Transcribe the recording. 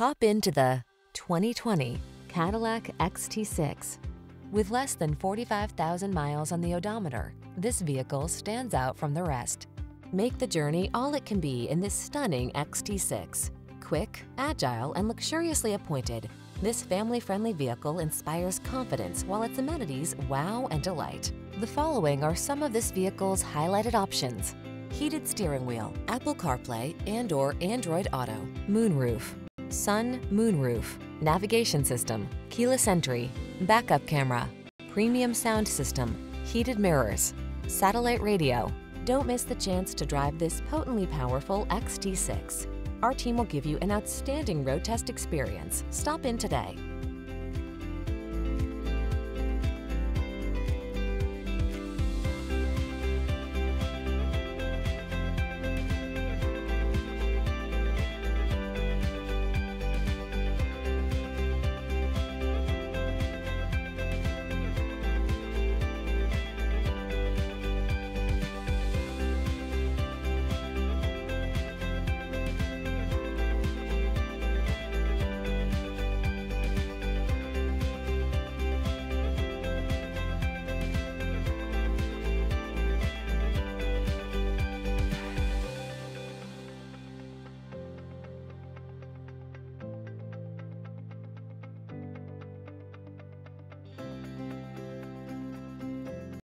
Hop into the 2020 Cadillac XT6. With less than 45,000 miles on the odometer, this vehicle stands out from the rest. Make the journey all it can be in this stunning XT6. Quick, agile, and luxuriously appointed, this family-friendly vehicle inspires confidence while its amenities wow and delight. The following are some of this vehicle's highlighted options: heated steering wheel, Apple CarPlay and/or Android Auto, moonroof, sun moonroof, navigation system, keyless entry, backup camera, premium sound system, heated mirrors, satellite radio. Don't miss the chance to drive this potently powerful XT6. Our team will give you an outstanding road test experience. Stop in today.